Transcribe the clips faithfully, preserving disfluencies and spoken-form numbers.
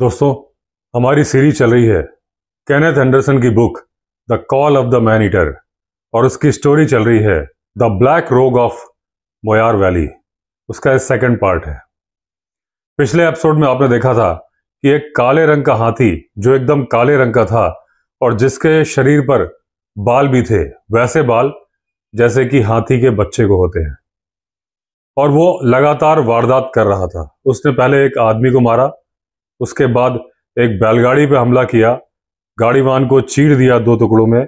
दोस्तों, हमारी सीरीज चल रही है केनेथ एंडरसन की book the call of the man eater, और उसकी स्टोरी चल रही है the black rogue of Moyar valley. उसका सेकंड पार्ट है। पिछले एपिसोड में आपने देखा था कि एक काले रंग का हाथी, जो एकदम काले रंग का था और जिसके शरीर पर बाल भी थे, वैसे बाल जैसे कि हाथी के बच्चे को होते हैं, और वो लगातार वारदात कर रहा था। उसने पहले एक आदमी को मारा, उसके बाद एक बैलगाड़ी पे हमला किया, गाड़ीवान को चीर दिया दो टुकड़ों में,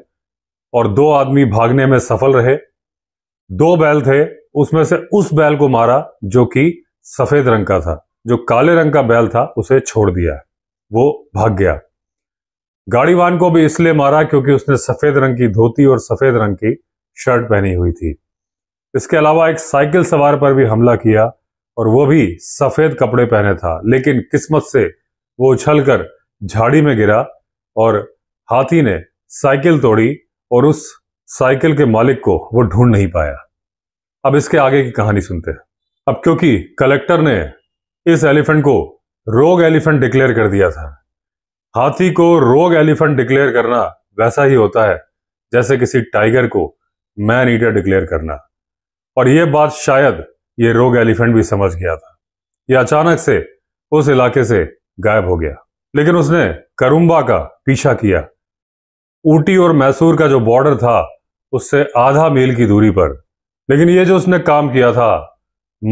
और दो आदमी भागने में सफल रहे। दो बैल थे, उसमें से उस बैल को मारा जो कि सफेद रंग का था। जो काले रंग का बैल था उसे छोड़ दिया, वो भाग गया। गाड़ीवान को भी इसलिए मारा क्योंकि उसने सफेद रंग की धोती और सफेद रंग की शर्ट पहनी हुई थी। इसके अलावा एक साइकिल सवार पर भी हमला किया, और वो भी सफेद कपड़े पहने था, लेकिन किस्मत से वो उछलकर झाड़ी में गिरा और हाथी ने साइकिल तोड़ी, और उस साइकिल के मालिक को वो ढूंढ नहीं पाया। अब इसके आगे की कहानी सुनते हैं। अब क्योंकि कलेक्टर ने इस एलिफेंट को रोग एलिफेंट डिक्लेयर कर दिया था, हाथी को रोग एलिफेंट डिक्लेयर करना वैसा ही होता है जैसे किसी टाइगर को मैन ईटर डिक्लेयर करना, और यह बात शायद ये रोग एलिफेंट भी समझ गया था। यह अचानक से उस इलाके से गायब हो गया, लेकिन उसने करुम्बा का पीछा किया। ऊटी और मैसूर का जो बॉर्डर था उससे आधा मील की दूरी पर। लेकिन ये जो उसने काम किया था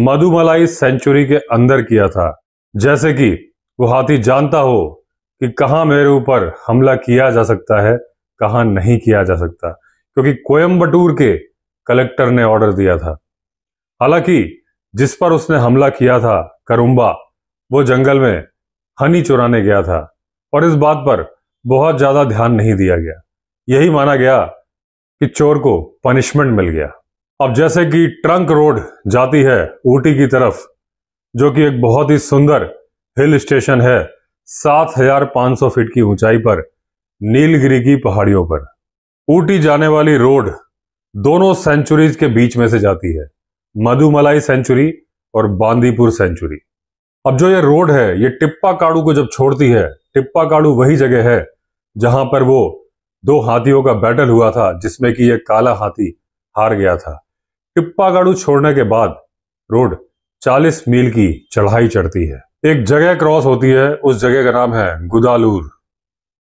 मधुमलाई सेंचुरी के अंदर किया था, जैसे कि वो हाथी जानता हो कि कहाँ मेरे ऊपर हमला किया जा सकता है, कहाँ नहीं किया जा सकता, क्योंकि कोयम्बटूर के कलेक्टर ने ऑर्डर दिया था। हालांकि जिस पर उसने हमला किया था, करुम्बा, वो जंगल में हनी चुराने गया था, और इस बात पर बहुत ज्यादा ध्यान नहीं दिया गया। यही माना गया कि चोर को पनिशमेंट मिल गया। अब जैसे कि ट्रंक रोड जाती है ऊटी की तरफ, जो कि एक बहुत ही सुंदर हिल स्टेशन है सात हजार पांच सौ फीट की ऊंचाई पर, नीलगिरी की पहाड़ियों पर। ऊटी जाने वाली रोड दोनों सेंचुरीज के बीच में से जाती है, मधुमलाई सेंचुरी और बांदीपुर सेंचुरी। अब जो ये रोड है, ये टिप्पा काड़ू को जब छोड़ती है, टिप्पा काड़ू वही जगह है जहां पर वो दो हाथियों का बैटल हुआ था, जिसमें कि ये काला हाथी हार गया था। टिप्पा काड़ू छोड़ने के बाद रोड चालीस मील की चढ़ाई चढ़ती है। एक जगह क्रॉस होती है, उस जगह का नाम है गुदालूर,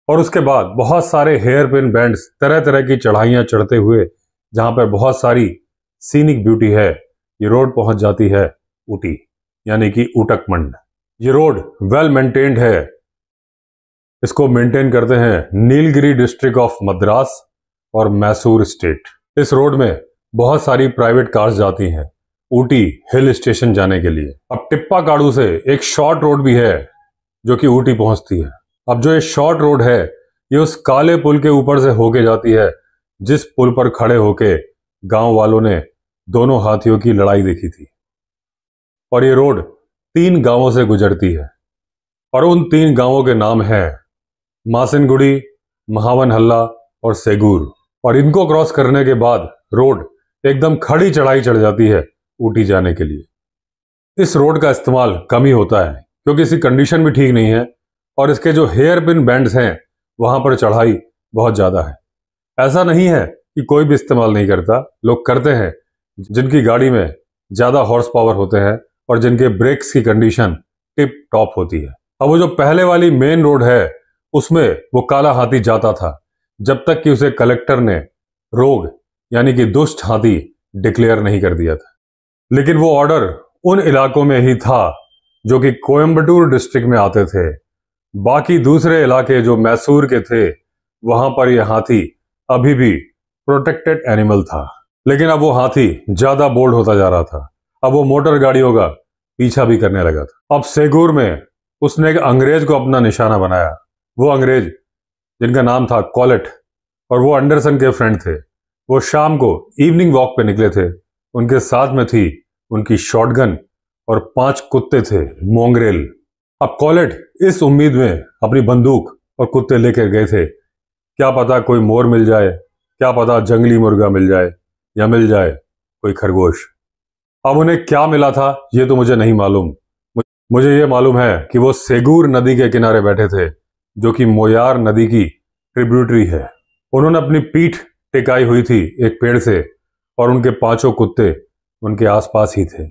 और उसके बाद बहुत सारे हेयर पिन बैंड्स, तरह तरह की चढ़ाइयां चढ़ते हुए, जहां पर बहुत सारी सीनिक ब्यूटी है, ये रोड पहुंच जाती है ऊटी, यानी कि ऊटकमंड। ये रोड वेल मेंटेन्ड है, इसको मेंटेन करते हैं नीलगिरी डिस्ट्रिक्ट ऑफ मद्रास और मैसूर स्टेट। इस रोड में बहुत सारी प्राइवेट कार्स जाती हैं ऊटी हिल स्टेशन जाने के लिए। अब टिप्पा काड़ू से एक शॉर्ट रोड भी है जो कि ऊटी पहुंचती है। अब जो ये शॉर्ट रोड है, ये उस काले पुल के ऊपर से होके जाती है, जिस पुल पर खड़े होके गांव वालों ने दोनों हाथियों की लड़ाई देखी थी। और ये रोड तीन गांवों से गुजरती है, और उन तीन गांवों के नाम हैं मासिनगुड़ी, महावनहल्ला और सेगूर। और इनको क्रॉस करने के बाद रोड एकदम खड़ी चढ़ाई चढ़ जाती है ऊटी जाने के लिए। इस रोड का इस्तेमाल कम ही होता है, क्योंकि इसकी कंडीशन भी ठीक नहीं है, और इसके जो हेयर पिन बैंड्स हैं वहां पर चढ़ाई बहुत ज़्यादा है। ऐसा नहीं है कि कोई भी इस्तेमाल नहीं करता, लोग करते हैं, जिनकी गाड़ी में ज़्यादा हॉर्स पावर होते हैं और जिनके ब्रेक्स की कंडीशन टिप टॉप होती है। अब वो जो पहले वाली मेन रोड है, उसमें वो काला हाथी जाता था, जब तक कि उसे कलेक्टर ने रोग यानी कि दुष्ट हाथी डिक्लेयर नहीं कर दिया था। लेकिन वो ऑर्डर उन इलाकों में ही था जो कि कोयम्बटूर डिस्ट्रिक्ट में आते थे। बाकी दूसरे इलाके जो मैसूर के थे, वहां पर यह हाथी अभी भी प्रोटेक्टेड एनिमल था। लेकिन अब वो हाथी ज्यादा बोल्ड होता जा रहा था, अब वो मोटर गाड़ियों का पीछा भी करने लगा था। अब सेगूर में उसने एक अंग्रेज को अपना निशाना बनाया, वो अंग्रेज जिनका नाम था कॉलेट, और वो एंडरसन के फ्रेंड थे। वो शाम को इवनिंग वॉक पे निकले थे, उनके साथ में थी उनकी शॉटगन और पांच कुत्ते थे, मोंगरेल। अब कॉलेट इस उम्मीद में अपनी बंदूक और कुत्ते लेकर गए थे, क्या पता कोई मोर मिल जाए, क्या पता जंगली मुर्गा मिल जाए, या मिल जाए कोई खरगोश। अब उन्हें क्या मिला था ये तो मुझे नहीं मालूम, मुझे ये मालूम है कि वो सेगूर नदी के किनारे बैठे थे जो कि मोयार नदी की ट्रिब्यूटरी है। उन्होंने अपनी पीठ टिकाई हुई थी एक पेड़ से और उनके पांचों कुत्ते उनके आसपास ही थे।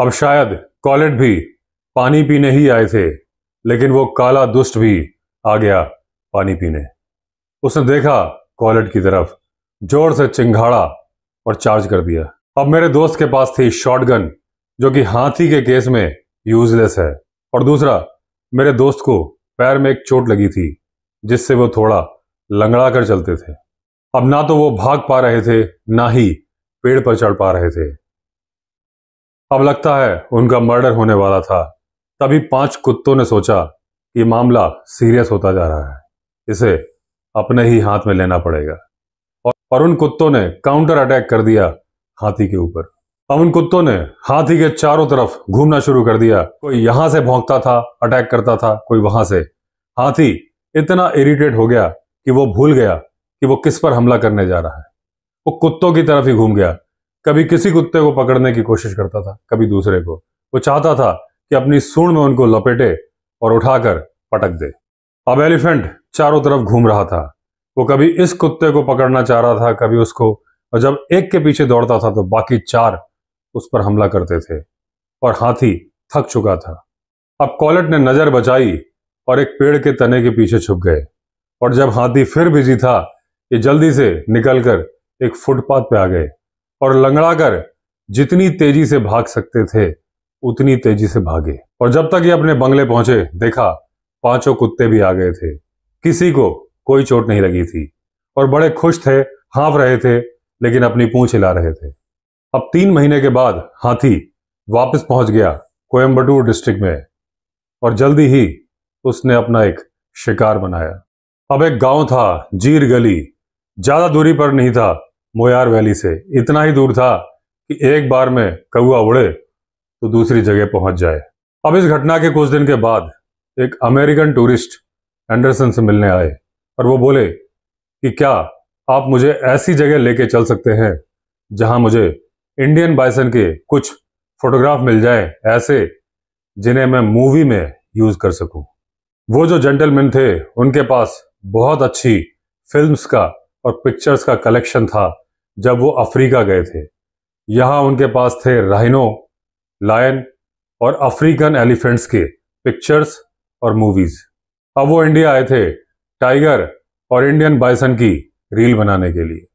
अब शायद कॉलेट भी पानी पीने ही आए थे, लेकिन वो काला दुष्ट भी आ गया पानी पीने। उसने देखा कॉलेट की तरफ, जोर से चिंघाड़ा और चार्ज कर दिया। अब मेरे दोस्त के पास थी शॉटगन जो कि हाथी के केस में यूजलेस है, और दूसरा मेरे दोस्त को पैर में एक चोट लगी थी जिससे वो थोड़ा लंगड़ा कर चलते थे। अब ना तो वो भाग पा रहे थे ना ही पेड़ पर चढ़ पा रहे थे। अब लगता है उनका मर्डर होने वाला था। तभी पांच कुत्तों ने सोचा कि मामला सीरियस होता जा रहा है, इसे अपने ही हाथ में लेना पड़ेगा, और उन कुत्तों ने काउंटर अटैक कर दिया हाथी के ऊपर। अब उन कुत्तों ने हाथी के चारों तरफ घूमना शुरू कर दिया। कोई यहां से भौंकता था, अटैक करता था, कोई वहां से। हाथी इतना इरिटेट हो गया कि वो भूल गया कि वो किस पर हमला करने जा रहा है। वो कुत्तों की तरफ ही घूम गया, कभी किसी कुत्ते को पकड़ने की कोशिश करता था, कभी दूसरे को। वो चाहता था कि अपनी सूंड में उनको लपेटे और उठाकर पटक दे। अब एलिफेंट चारों तरफ घूम रहा था। वो कभी इस कुत्ते को पकड़ना चाह रहा था, कभी उसको, और जब एक के पीछे दौड़ता था तो बाकी चार उस पर हमला करते थे, और हाथी थक चुका था। अब कॉलेट ने नजर बचाई और एक पेड़ के तने के पीछे छुप गए, और जब हाथी फिर बिजी था ये जल्दी से निकलकर एक फुटपाथ पे आ गए और लंगड़ाकर जितनी तेजी से भाग सकते थे उतनी तेजी से भागे। और जब तक ये अपने बंगले पहुंचे देखा पांचों कुत्ते भी आ गए थे। किसी को कोई चोट नहीं लगी थी और बड़े खुश थे, हाँफ रहे थे, लेकिन अपनी पूंछ हिला रहे थे। अब तीन महीने के बाद हाथी वापस पहुंच गया कोयम्बटूर डिस्ट्रिक्ट में, और जल्दी ही उसने अपना एक शिकार बनाया। अब एक गांव था जीर गली, ज्यादा दूरी पर नहीं था मोयार वैली से, इतना ही दूर था कि एक बार में कौआ उड़े तो दूसरी जगह पहुंच जाए। अब इस घटना के कुछ दिन के बाद एक अमेरिकन टूरिस्ट एंडरसन से मिलने आए, और वो बोले कि क्या आप मुझे ऐसी जगह लेके चल सकते हैं जहां मुझे इंडियन बाइसन के कुछ फोटोग्राफ मिल जाए, ऐसे जिन्हें मैं मूवी में यूज कर सकूं। वो जो जेंटलमैन थे उनके पास बहुत अच्छी फिल्म्स का और पिक्चर्स का कलेक्शन था। जब वो अफ्रीका गए थे, यहाँ उनके पास थे राइनो, लायन और अफ्रीकन एलिफेंट्स के पिक्चर्स और मूवीज। अब वो इंडिया आए थे टाइगर और इंडियन बाइसन की रील बनाने के लिए।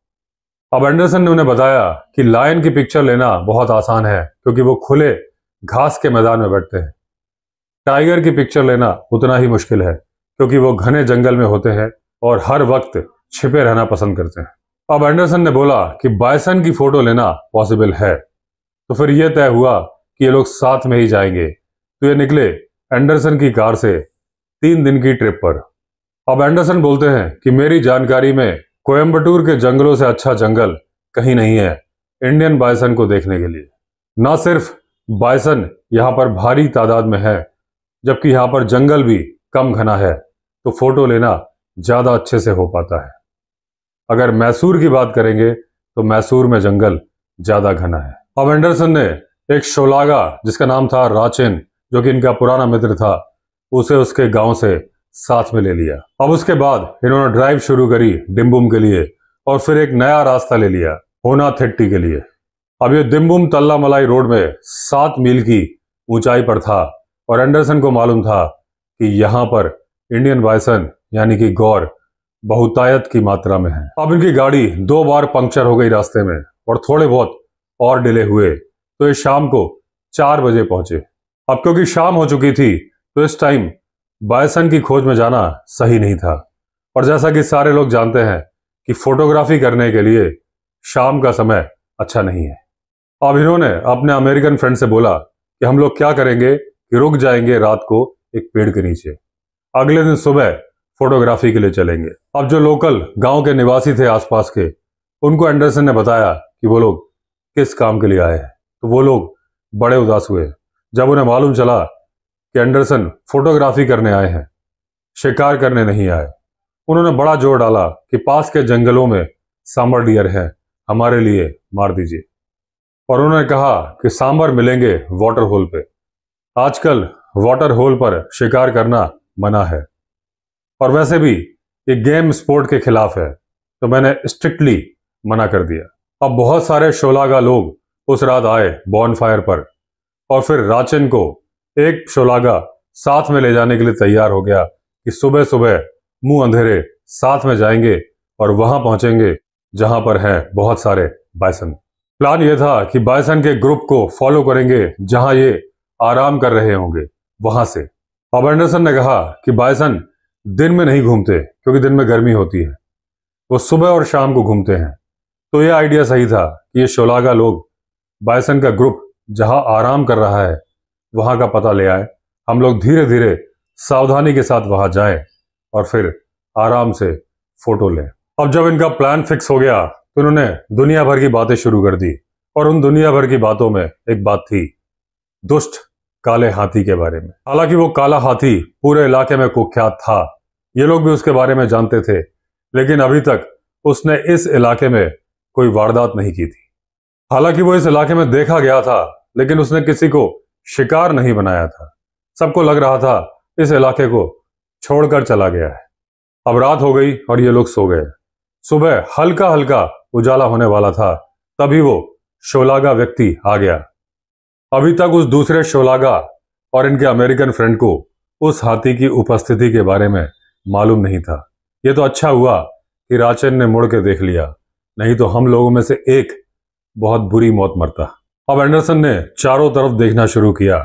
अब एंडरसन ने उन्हें बताया कि लायन की पिक्चर लेना बहुत आसान है क्योंकि वो खुले घास के मैदान में बैठते हैं। टाइगर की पिक्चर लेना उतना ही मुश्किल है क्योंकि वो घने जंगल में होते हैं और हर वक्त छिपे रहना पसंद करते हैं। अब एंडरसन ने बोला कि बायसन की फोटो लेना पॉसिबल है, तो फिर यह तय हुआ कि ये लोग साथ में ही जाएंगे। तो ये निकले एंडरसन की कार से तीन दिन की ट्रिप पर। अब एंडरसन बोलते हैं कि मेरी जानकारी में कोयम्बटूर के जंगलों से अच्छा जंगल कहीं नहीं है इंडियन बायसन को देखने के लिए। ना सिर्फ बायसन यहाँ पर भारी तादाद में है, जबकि यहाँ पर जंगल भी कम घना है, तो फोटो लेना ज़्यादा अच्छे से हो पाता है। अगर मैसूर की बात करेंगे तो मैसूर में जंगल ज़्यादा घना है। अब एंडरसन ने एक शोलागा जिसका नाम था राचेन, जो कि इनका पुराना मित्र था, उसे उसके गांव से साथ में ले लिया। अब उसके बाद इन्होंने ड्राइव शुरू करी डिम्बुम के लिए, और फिर एक नया रास्ता ले लिया होनाथेट्टी के लिए। अब ये डिम्बुम तल्ला मलाई रोड में सात मील की ऊंचाई पर था, और एंडरसन को मालूम था कि यहाँ पर इंडियन बाइसन यानी कि गौर बहुतायत की मात्रा में है। अब इनकी गाड़ी दो बार पंक्चर हो गई रास्ते में, और थोड़े बहुत और डिले हुए, तो ये शाम को चार बजे पहुंचे। अब क्योंकि शाम हो चुकी थी तो इस टाइम बायसन की खोज में जाना सही नहीं था, और जैसा कि सारे लोग जानते हैं कि फोटोग्राफी करने के लिए शाम का समय अच्छा नहीं है। अब इन्होंने अपने अमेरिकन फ्रेंड से बोला कि हम लोग क्या करेंगे कि रुक जाएंगे रात को एक पेड़ के नीचे, अगले दिन सुबह फोटोग्राफी के लिए चलेंगे। अब जो लोकल गाँव के निवासी थे आसपास के, उनको एंडरसन ने बताया कि वो लोग किस काम के लिए आए हैं, तो वो लोग बड़े उदास हुए जब उन्हें मालूम चला कि एंडरसन फोटोग्राफी करने आए हैं, शिकार करने नहीं आए। उन्होंने बड़ा जोर डाला कि पास के जंगलों में सांबर डियर है, हमारे लिए मार दीजिए। और उन्होंने कहा कि सांबर मिलेंगे वाटर होल पे। आजकल वाटर होल पर शिकार करना मना है और वैसे भी ये गेम स्पोर्ट के खिलाफ है, तो मैंने स्ट्रिक्टली मना कर दिया। अब बहुत सारे शोलागा लोग उस रात आए बॉनफायर पर और फिर राचन को एक शोलागा साथ में ले जाने के लिए तैयार हो गया कि सुबह सुबह मुंह अंधेरे साथ में जाएंगे और वहां पहुंचेंगे जहां पर हैं बहुत सारे बायसन। प्लान यह था कि बायसन के ग्रुप को फॉलो करेंगे जहां ये आराम कर रहे होंगे वहां से। अब एंडरसन ने कहा कि बायसन दिन में नहीं घूमते क्योंकि दिन में गर्मी होती है, वो सुबह और शाम को घूमते हैं। तो यह आइडिया सही था कि ये शोलागा लोग बायसन का ग्रुप जहां आराम कर रहा है वहां का पता ले आए, हम लोग धीरे धीरे सावधानी के साथ वहां जाएं और फिर आराम से फोटो लें। अब जब इनका प्लान फिक्स हो गया तो इन्होंने दुनिया भर की बातें शुरू कर दी और उन दुनिया भर की बातों में एक बात थी दुष्ट काले हाथी के बारे में। हालांकि वो काला हाथी पूरे इलाके में कुख्यात था, ये लोग भी उसके बारे में जानते थे, लेकिन अभी तक उसने इस इलाके में कोई वारदात नहीं की थी। हालांकि वो इस इलाके में देखा गया था लेकिन उसने किसी को शिकार नहीं बनाया था, सबको लग रहा था इस इलाके को छोड़कर चला गया है। अब रात हो गई और ये लोग सो गए। सुबह हल्का हल्का उजाला होने वाला था तभी वो शोलागा व्यक्ति आ गया। अभी तक उस दूसरे शोलागा और इनके अमेरिकन फ्रेंड को उस हाथी की उपस्थिति के बारे में मालूम नहीं था। ये तो अच्छा हुआ कि राचन ने मुड़ के देख लिया, नहीं तो हम लोगों में से एक बहुत बुरी मौत मरता। अब एंडरसन ने चारों तरफ देखना शुरू किया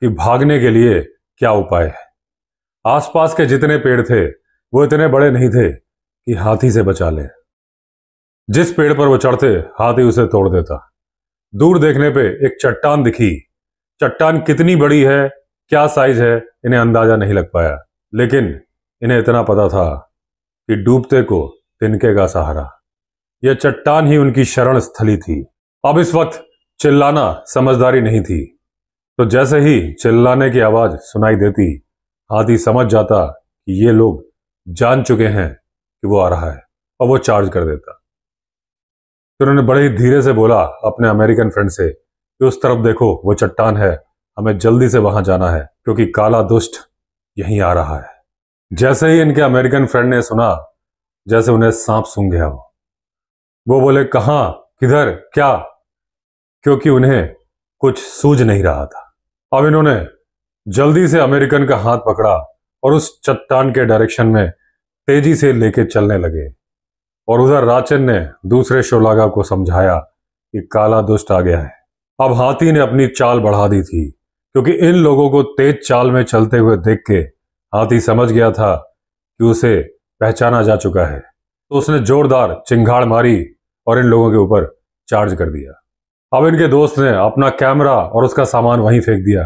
कि भागने के लिए क्या उपाय है। आसपास के जितने पेड़ थे वो इतने बड़े नहीं थे कि हाथी से बचा ले। जिस पेड़ पर वो चढ़ते हाथी उसे तोड़ देता। दूर देखने पे एक चट्टान दिखी, चट्टान कितनी बड़ी है, क्या साइज है, इन्हें अंदाजा नहीं लग पाया, लेकिन इन्हें इतना पता था कि डूबते को तिनके का सहारा। यह चट्टान ही उनकी शरण स्थली थी। अब इस वक्त चिल्लाना समझदारी नहीं थी, तो जैसे ही चिल्लाने की आवाज सुनाई देती हाथी समझ जाता कि ये लोग जान चुके हैं कि वो आ रहा है और वो चार्ज कर देता। तो उन्होंने बड़े ही धीरे से बोला अपने अमेरिकन फ्रेंड से कि उस तरफ देखो, वो चट्टान है, हमें जल्दी से वहां जाना है क्योंकि काला दुष्ट यहीं आ रहा है। जैसे ही इनके अमेरिकन फ्रेंड ने सुना, जैसे उन्हें सांप सूंघ गया हो, वो बोले कहाँ, किधर, क्या, क्योंकि उन्हें कुछ सूझ नहीं रहा था। अब इन्होंने जल्दी से अमेरिकन का हाथ पकड़ा और उस चट्टान के डायरेक्शन में तेजी से लेके चलने लगे। और उधर राचन ने दूसरे शोलागा को समझाया कि काला दुष्ट आ गया है। अब हाथी ने अपनी चाल बढ़ा दी थी क्योंकि इन लोगों को तेज चाल में चलते हुए देख के हाथी समझ गया था कि उसे पहचाना जा चुका है, तो उसने जोरदार चिंगाड़ मारी और इन लोगों के ऊपर चार्ज कर दिया। अब इनके दोस्त ने अपना कैमरा और उसका सामान वहीं फेंक दिया।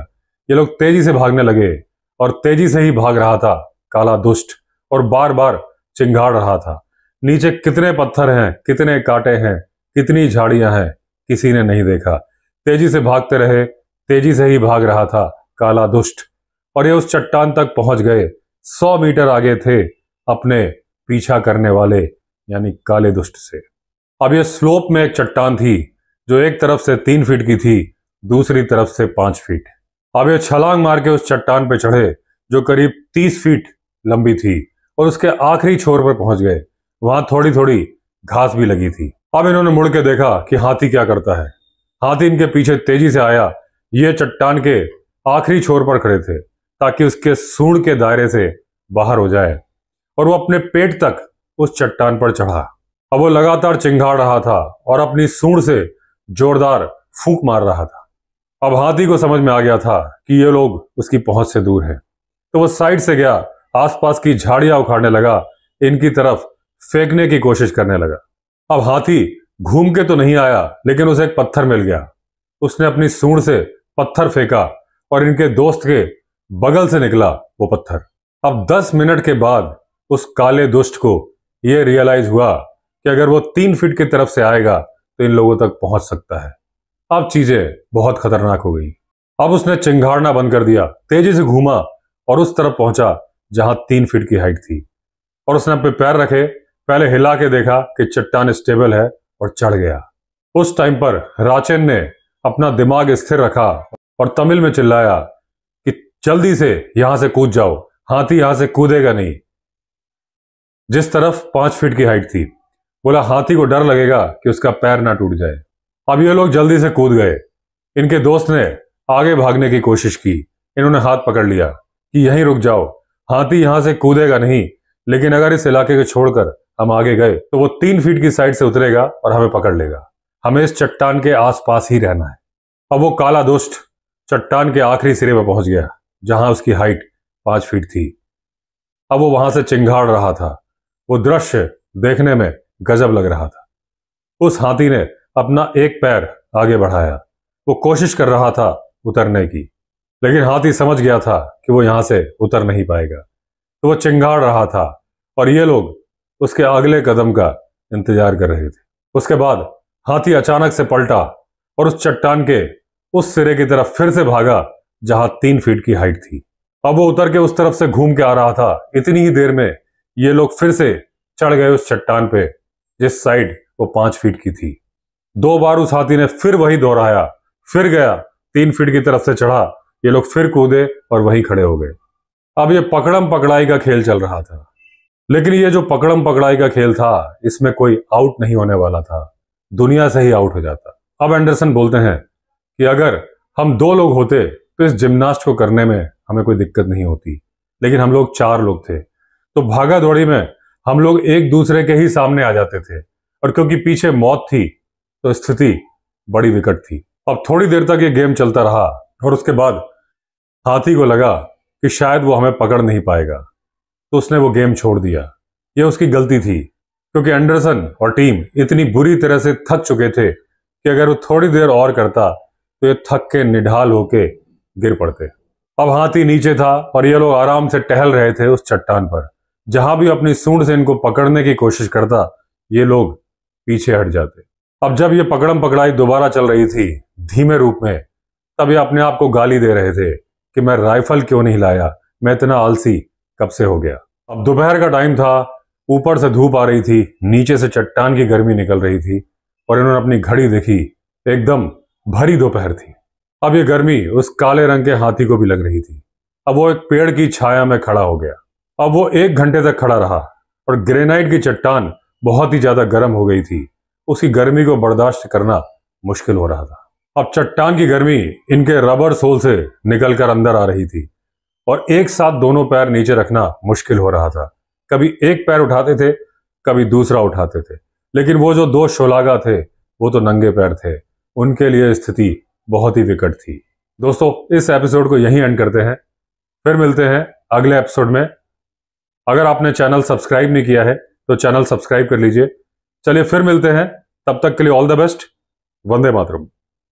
ये लोग तेजी से भागने लगे और तेजी से ही भाग रहा था काला दुष्ट और बार बार चिंगाड़ रहा था। नीचे कितने पत्थर हैं, कितने कांटे हैं, कितनी झाड़ियां हैं, किसी ने नहीं देखा। तेजी से भागते रहे, तेजी से ही भाग रहा था काला दुष्ट और ये उस चट्टान तक पहुंच गए। सौ मीटर आगे थे अपने पीछा करने वाले यानी काले दुष्ट से। अब ये स्लोप में एक चट्टान थी जो एक तरफ से तीन फीट की थी, दूसरी तरफ से पांच फीट। अब ये छलांग मार के उस चट्टान पे चढ़े जो करीब तीस फीट लंबी थी और उसके आखिरी छोर पर पहुंच गए। वहां थोड़ी थोड़ी घास भी लगी थी। अब इन्होंने मुड़ के देखा कि हाथी क्या करता है। हाथी इनके पीछे तेजी से आया। ये चट्टान के आखिरी छोर पर खड़े थे ताकि उसके सूंड के दायरे से बाहर हो जाए और वो अपने पेट तक उस चट्टान पर चढ़ा। अब वो लगातार चिंगाड़ रहा था और अपनी सूंड से जोरदार फूंक मार रहा था। अब हाथी को समझ में आ गया था कि ये लोग उसकी पहुंच से दूर है, तो वो साइड से गया, आसपास की झाड़ियां उखाड़ने लगा, इनकी तरफ फेंकने की कोशिश करने लगा। अब हाथी घूम के तो नहीं आया लेकिन उसे एक पत्थर मिल गया। उसने अपनी सूंड से पत्थर फेंका और इनके दोस्त के बगल से निकला वो पत्थर। अब दस मिनट के बाद उस काले दुष्ट को यह रियलाइज हुआ कि अगर वो तीन फीट की तरफ से आएगा तो इन लोगों तक पहुंच सकता है। अब चीजें बहुत खतरनाक हो गई। अब उसने चिंगाड़ना बंद कर दिया, तेजी से घूमा और उस तरफ पहुंचा जहां तीन फीट की हाइट थी और उसने अपने पैर रखे, पहले हिला के देखा कि चट्टान स्टेबल है और चढ़ गया। उस टाइम पर राचेन ने अपना दिमाग स्थिर रखा और तमिल में चिल्लाया कि जल्दी से यहां से कूद जाओ, हाथी यहां से कूदेगा नहीं। जिस तरफ पांच फीट की हाइट थी। बोला हाथी को डर लगेगा कि उसका पैर ना टूट जाए। अब ये लोग जल्दी से कूद गए। इनके दोस्त ने आगे भागने की कोशिश की। इन्होंने हाथ पकड़ लिया कि यहीं रुक जाओ, हाथी यहां से कूदेगा नहीं, लेकिन अगर इस इलाके को छोड़कर हम आगे गए तो वो तीन फीट की साइड से उतरेगा और हमें पकड़ लेगा। हमें इस चट्टान के आसपास ही रहना है। अब वो काला दुष्ट चट्टान के आखिरी सिरे पर पहुंच गया जहां उसकी हाइट पांच फीट थी। अब वो वहां से चिंगाड़ रहा था। वो दृश्य देखने में गजब लग रहा था। उस हाथी ने अपना एक पैर आगे बढ़ाया। वो कोशिश कर रहा था उतरने की, लेकिन हाथी समझ गया था कि वो यहां से उतर नहीं पाएगा, तो वो चिंगाड़ रहा था और ये लोग उसके अगले कदम का इंतजार कर रहे थे। उसके बाद हाथी अचानक से पलटा और उस चट्टान के उस सिरे की तरफ फिर से भागा जहां तीन फीट की हाइट थी। अब वो उतर के उस तरफ से घूम के आ रहा था। इतनी ही देर में ये लोग फिर से चढ़ गए उस चट्टान पे जिस साइड वो पांच फीट की थी। दो बार उस हाथी ने फिर वही दोहराया, फिर गया, तीन फीट की तरफ से चढ़ा, ये लोग फिर कूदे और वहीं खड़े हो गए। अब ये पकड़म पकड़ाई का खेल चल रहा था, लेकिन ये जो पकड़म पकड़ाई का खेल था इसमें कोई आउट नहीं होने वाला था। दुनिया से ही आउट हो जाता। अब एंडरसन बोलते हैं कि अगर हम दो लोग होते तो इस जिम्नास्ट को करने में हमें कोई दिक्कत नहीं होती, लेकिन हम लोग चार लोग थे तो भागा दौड़ी में हम लोग एक दूसरे के ही सामने आ जाते थे, और क्योंकि पीछे मौत थी तो स्थिति बड़ी विकट थी। अब थोड़ी देर तक ये गेम चलता रहा और उसके बाद हाथी को लगा कि शायद वो हमें पकड़ नहीं पाएगा, तो उसने वो गेम छोड़ दिया। ये उसकी गलती थी क्योंकि एंडरसन और टीम इतनी बुरी तरह से थक चुके थे कि अगर वो थोड़ी देर और करता तो ये थक के निढाल होके गिर पड़ते। अब हाथी नीचे था और ये लोग आराम से टहल रहे थे उस चट्टान पर। जहां भी अपनी सूंड से इनको पकड़ने की कोशिश करता ये लोग पीछे हट जाते। अब जब ये पकड़म पकड़ाई दोबारा चल रही थी धीमे रूप में, तब ये अपने आप को गाली दे रहे थे कि मैं राइफल क्यों नहीं लाया, मैं इतना आलसी कब से हो गया। अब दोपहर का टाइम था, ऊपर से धूप आ रही थी, नीचे से चट्टान की गर्मी निकल रही थी, और इन्होंने अपनी घड़ी देखी, एकदम भरी दोपहर थी। अब ये गर्मी उस काले रंग के हाथी को भी लग रही थी। अब वो एक पेड़ की छाया में खड़ा हो गया। अब वो एक घंटे तक खड़ा रहा और ग्रेनाइट की चट्टान बहुत ही ज्यादा गर्म हो गई थी। उसकी गर्मी को बर्दाश्त करना मुश्किल हो रहा था। अब चट्टान की गर्मी इनके रबर सोल से निकलकर अंदर आ रही थी और एक साथ दोनों पैर नीचे रखना मुश्किल हो रहा था। कभी एक पैर उठाते थे, कभी दूसरा उठाते थे, लेकिन वो जो दो शोलागा थे वो तो नंगे पैर थे। उनके लिए स्थिति बहुत ही विकट थी। दोस्तों, इस एपिसोड को यहीं एंड करते हैं। फिर मिलते हैं अगले एपिसोड में। अगर आपने चैनल सब्सक्राइब नहीं किया है तो चैनल सब्सक्राइब कर लीजिए। चलिए फिर मिलते हैं, तब तक के लिए ऑल द बेस्ट। वंदे मातरम।